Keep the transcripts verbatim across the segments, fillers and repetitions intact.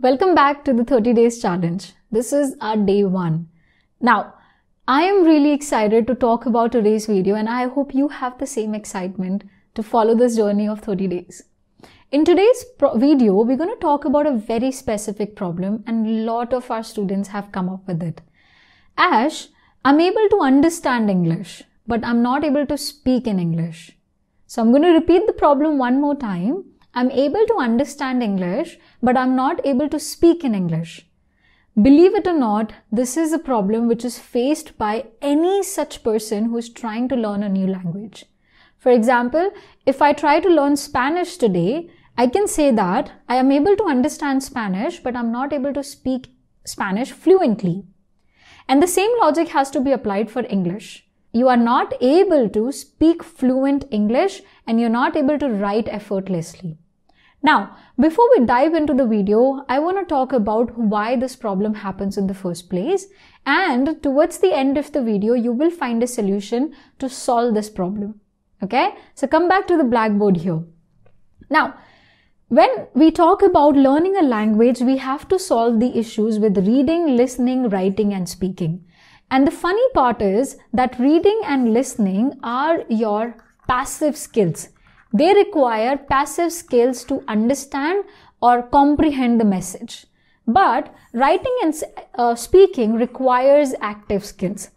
Welcome back to the thirty days challenge. This is our day one. Now, I am really excited to talk about today's video and I hope you have the same excitement to follow this journey of thirty days. In today's video, we're going to talk about a very specific problem and a lot of our students have come up with it. Ash, I'm able to understand English, but I'm not able to speak in English. So I'm going to repeat the problem one more time. I'm able to understand English, but I'm not able to speak in English. Believe it or not, this is a problem which is faced by any such person who is trying to learn a new language. For example, if I try to learn Spanish today, I can say that I am able to understand Spanish, but I'm not able to speak Spanish fluently. And the same logic has to be applied for English. You are not able to speak fluent English and you're not able to write effortlessly. Now, before we dive into the video, I want to talk about why this problem happens in the first place, and towards the end of the video, you will find a solution to solve this problem. Okay? So come back to the blackboard here. Now, when we talk about learning a language, we have to solve the issues with reading, listening, writing, and speaking. And the funny part is that reading and listening are your passive skills. They require passive skills to understand or comprehend the message. But writing and uh, speaking requires active skills.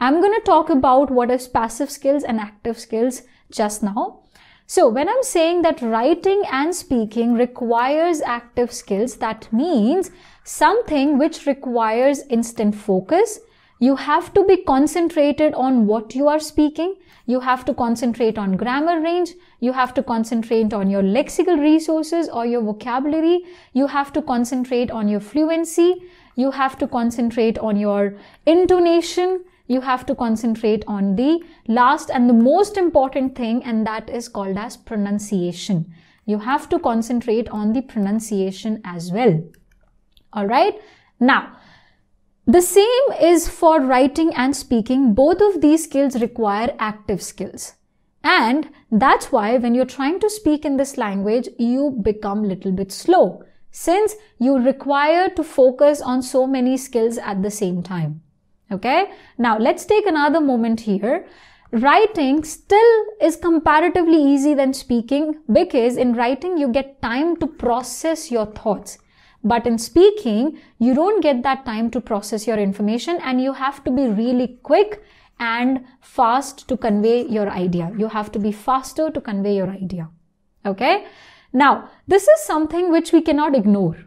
I'm going to talk about what is passive skills and active skills just now. So when I'm saying that writing and speaking requires active skills, that means something which requires instant focus. You have to be concentrated on what you are speaking. You have to concentrate on grammar range. You have to concentrate on your lexical resources or your vocabulary. You have to concentrate on your fluency. You have to concentrate on your intonation. You have to concentrate on the last and the most important thing, and that is called as pronunciation. You have to concentrate on the pronunciation as well. All right? Now, the same is for writing and speaking. Both of these skills require active skills. And that's why when you're trying to speak in this language, you become a little bit slow, since you require to focus on so many skills at the same time. Okay? Now, let's take another moment here. Writing still is comparatively easy than speaking, because in writing, you get time to process your thoughts. But in speaking, you don't get that time to process your information, and you have to be really quick and fast to convey your idea. You have to be faster to convey your idea. Okay? Now, this is something which we cannot ignore.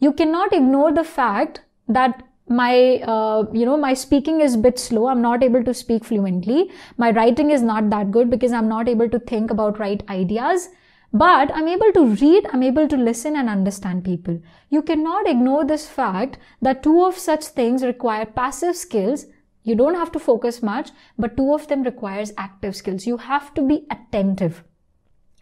You cannot ignore the fact that my, uh, you know, my speaking is a bit slow. I'm not able to speak fluently. My writing is not that good because I'm not able to think about right ideas. But I'm able to read, I'm able to listen and understand people. You cannot ignore this fact that two of such things require passive skills. You don't have to focus much, but two of them requires active skills. You have to be attentive.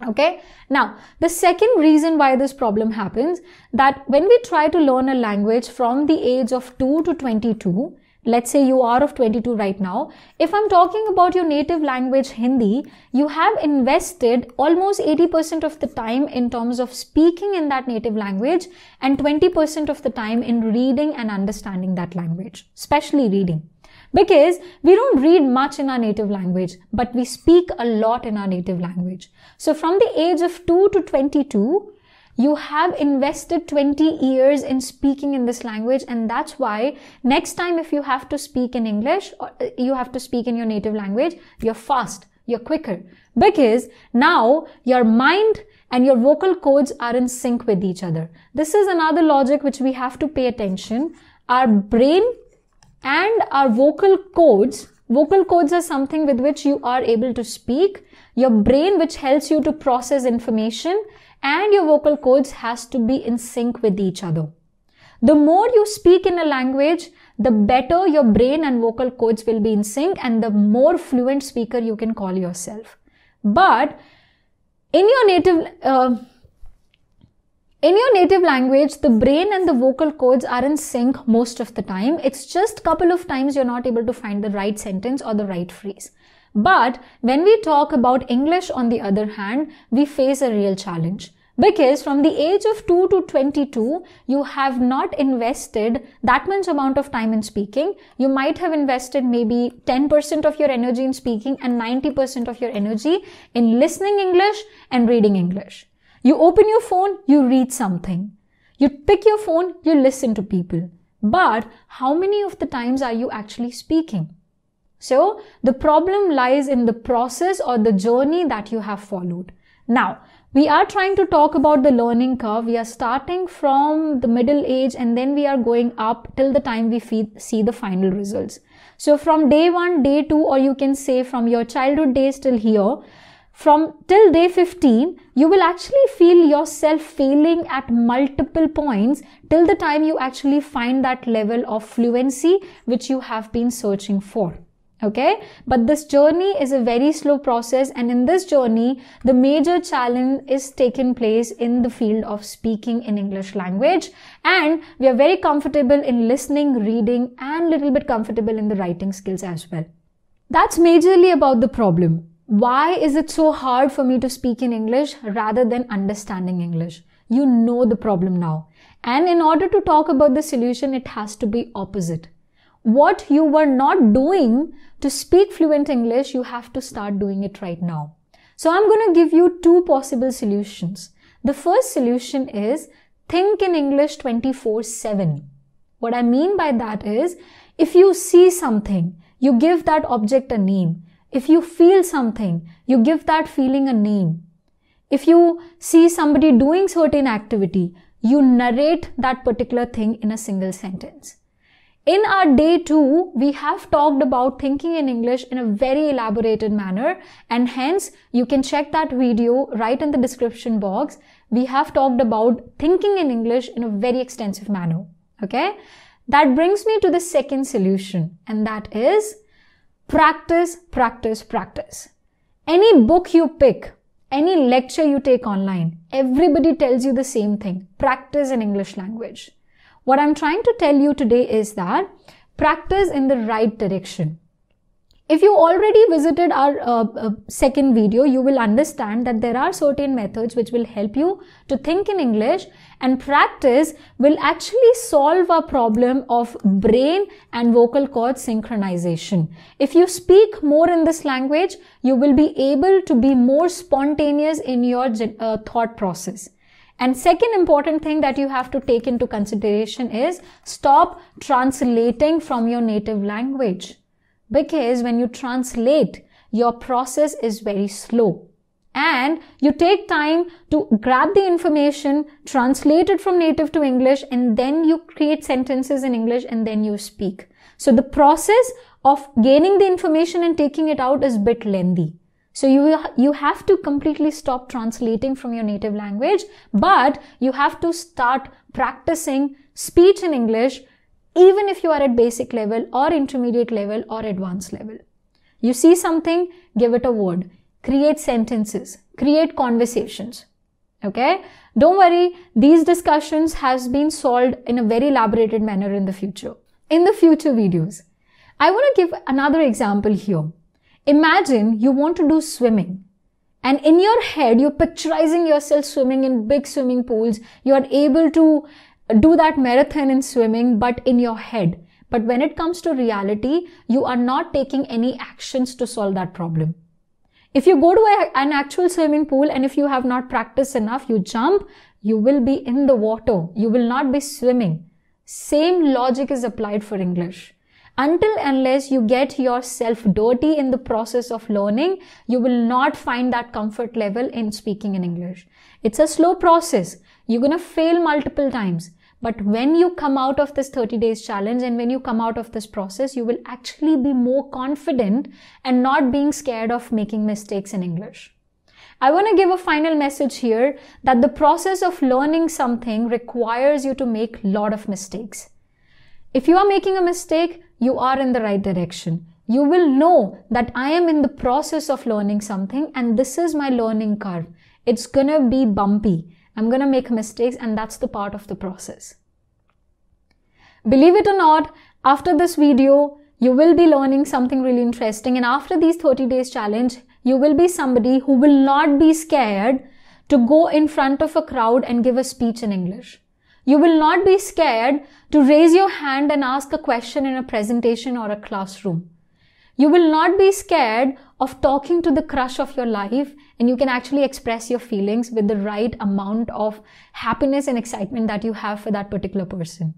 Okay? Now, the second reason why this problem happens, that when we try to learn a language from the age of two to twenty-two, let's say you are of twenty-two right now. If I'm talking about your native language Hindi, you have invested almost eighty percent of the time in terms of speaking in that native language and twenty percent of the time in reading and understanding that language, especially reading. Because we don't read much in our native language, but we speak a lot in our native language. So from the age of two to twenty-two, you have invested twenty years in speaking in this language, and that's why next time if you have to speak in English or you have to speak in your native language, you're fast, you're quicker. Because now your mind and your vocal cords are in sync with each other. This is another logic which we have to pay attention. Our brain and our vocal cords. Vocal cords are something with which you are able to speak. Your brain, which helps you to process information, and your vocal cords has to be in sync with each other. The more you speak in a language, the better your brain and vocal cords will be in sync, and the more fluent speaker you can call yourself. But in your native, uh, in your native language, the brain and the vocal cords are in sync most of the time. It's just a couple of times you're not able to find the right sentence or the right phrase. But when we talk about English, on the other hand, we face a real challenge. Because from the age of two to twenty-two, you have not invested that much amount of time in speaking. You might have invested maybe ten percent of your energy in speaking and ninety percent of your energy in listening English and reading English. You open your phone, you read something. You pick your phone, you listen to people. But how many of the times are you actually speaking? So the problem lies in the process or the journey that you have followed. Now, we are trying to talk about the learning curve. We are starting from the middle age and then we are going up till the time we see the final results. So from day one, day two, or you can say from your childhood days till here, from till day fifteen, you will actually feel yourself failing at multiple points till the time you actually find that level of fluency which you have been searching for. Okay, but this journey is a very slow process, and in this journey, the major challenge is taking place in the field of speaking in English language, and we are very comfortable in listening, reading, and little bit comfortable in the writing skills as well. That's majorly about the problem. Why is it so hard for me to speak in English rather than understanding English? You know the problem now. And in order to talk about the solution, it has to be opposite. What you were not doing to speak fluent English, you have to start doing it right now. So I'm going to give you two possible solutions. The first solution is think in English twenty-four seven. What I mean by that is, if you see something, you give that object a name. If you feel something, you give that feeling a name. If you see somebody doing certain activity, you narrate that particular thing in a single sentence. In our day two, we have talked about thinking in English in a very elaborated manner, and hence you can check that video right in the description box. We have talked about thinking in English in a very extensive manner. Okay? That brings me to the second solution, and that is practice, practice, practice. Any book you pick, any lecture you take online, everybody tells you the same thing. Practice in English language. What I'm trying to tell you today is that practice in the right direction. If you already visited our uh, uh, second video, you will understand that there are certain methods which will help you to think in English, and practice will actually solve our problem of brain and vocal cord synchronization. If you speak more in this language, you will be able to be more spontaneous in your uh, thought process. And second important thing that you have to take into consideration is stop translating from your native language. Because when you translate, your process is very slow. And you take time to grab the information, translate it from native to English, and then you create sentences in English and then you speak. So the process of gaining the information and taking it out is a bit lengthy. So you, you have to completely stop translating from your native language, but you have to start practicing speech in English even if you are at basic level or intermediate level or advanced level. You see something, give it a word, create sentences, create conversations. Okay? Don't worry, these discussions has been solved in a very elaborated manner in the future. In the future videos, I want to give another example here. Imagine you want to do swimming, and in your head you're picturizing yourself swimming in big swimming pools. You are able to do that marathon in swimming, but in your head. But when it comes to reality, you are not taking any actions to solve that problem. If you go to a, an actual swimming pool and if you have not practiced enough, you jump, you will be in the water. You will not be swimming. Same logic is applied for English. Until unless you get yourself dirty in the process of learning, you will not find that comfort level in speaking in English. It's a slow process. You're going to fail multiple times. But when you come out of this thirty days challenge and when you come out of this process, you will actually be more confident and not being scared of making mistakes in English. I want to give a final message here that the process of learning something requires you to make a lot of mistakes. If you are making a mistake, you are in the right direction. You will know that I am in the process of learning something and this is my learning curve. It's gonna be bumpy. I'm gonna make mistakes and that's the part of the process. Believe it or not, after this video, you will be learning something really interesting, and after these thirty days challenge, you will be somebody who will not be scared to go in front of a crowd and give a speech in English. You will not be scared to raise your hand and ask a question in a presentation or a classroom. You will not be scared of talking to the crush of your life, and you can actually express your feelings with the right amount of happiness and excitement that you have for that particular person.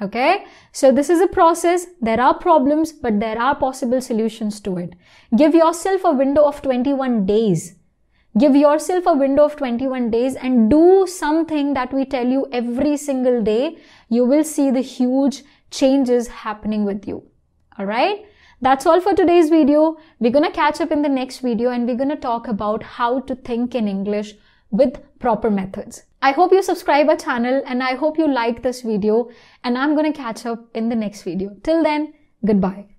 Okay? So this is a process. There are problems, but there are possible solutions to it. Give yourself a window of twenty-one days. Give yourself a window of twenty-one days and do something that we tell you every single day. You will see the huge changes happening with you. All right? That's all for today's video. We're going to catch up in the next video and we're going to talk about how to think in English with proper methods. I hope you subscribe our channel and I hope you like this video, and I'm going to catch up in the next video. Till then, goodbye.